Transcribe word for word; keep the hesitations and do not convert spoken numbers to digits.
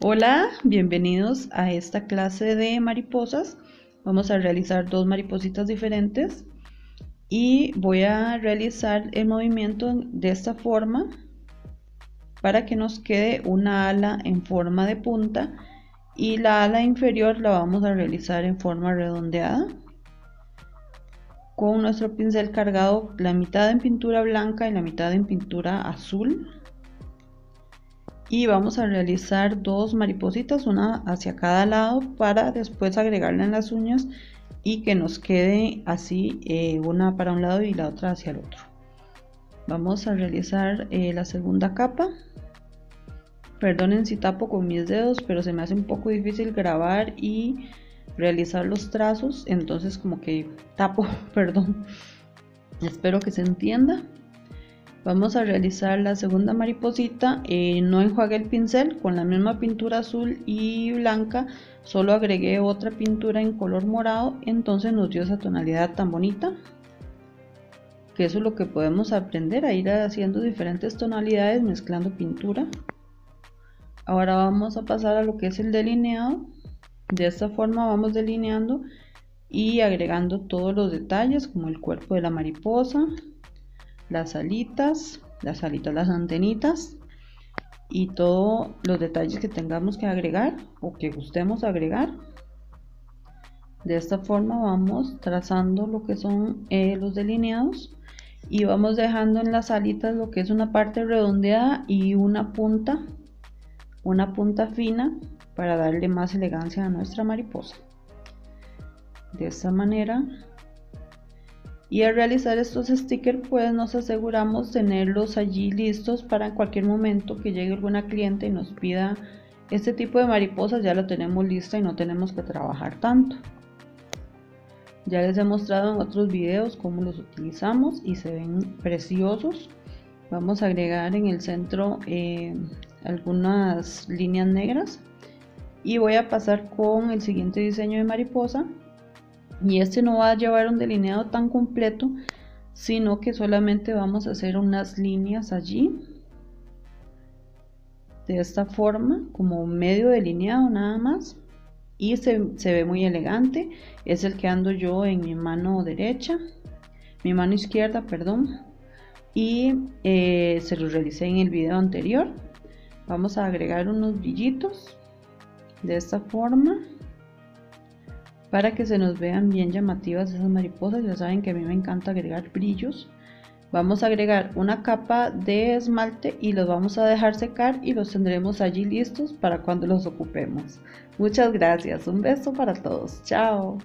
Hola, bienvenidos a esta clase de mariposas. Vamos a realizar dos maripositas diferentes y voy a realizar el movimiento de esta forma para que nos quede una ala en forma de punta y la ala inferior la vamos a realizar en forma redondeada. Con nuestro pincel cargado, la mitad en pintura blanca y la mitad en pintura azul. Y vamos a realizar dos maripositas, una hacia cada lado, para después agregarla en las uñas y que nos quede así, eh, una para un lado y la otra hacia el otro. Vamos a realizar eh, la segunda capa. Perdonen si tapo con mis dedos, pero se me hace un poco difícil grabar y realizar los trazos, entonces como que tapo, perdón. Espero que se entienda. Vamos a realizar la segunda mariposita, eh, no enjuagué el pincel, con la misma pintura azul y blanca, solo agregué otra pintura en color morado, entonces nos dio esa tonalidad tan bonita, que eso es lo que podemos aprender, a ir haciendo diferentes tonalidades mezclando pintura. Ahora vamos a pasar a lo que es el delineado. De esta forma vamos delineando y agregando todos los detalles, como el cuerpo de la mariposa, las alitas, las alitas, las antenitas y todos los detalles que tengamos que agregar o que gustemos agregar. De esta forma vamos trazando lo que son eh, los delineados y vamos dejando en las alitas lo que es una parte redondeada y una punta, una punta fina para darle más elegancia a nuestra mariposa. De esta manera. Y al realizar estos stickers, pues nos aseguramos tenerlos allí listos para cualquier momento que llegue alguna cliente y nos pida este tipo de mariposas, ya lo tenemos lista y no tenemos que trabajar tanto. Ya les he mostrado en otros videos cómo los utilizamos y se ven preciosos. Vamos a agregar en el centro eh, algunas líneas negras y voy a pasar con el siguiente diseño de mariposa. Y este no va a llevar un delineado tan completo, sino que solamente vamos a hacer unas líneas allí. De esta forma, como medio delineado nada más. Y se, se ve muy elegante. Es el que ando yo en mi mano derecha. Mi mano izquierda, perdón. Y eh, se lo realicé en el video anterior. Vamos a agregar unos brillitos. De esta forma. Para que se nos vean bien llamativas esas mariposas, ya saben que a mí me encanta agregar brillos. Vamos a agregar una capa de esmalte y los vamos a dejar secar y los tendremos allí listos para cuando los ocupemos. Muchas gracias, un beso para todos, chao.